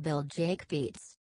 Bill Jake Beats.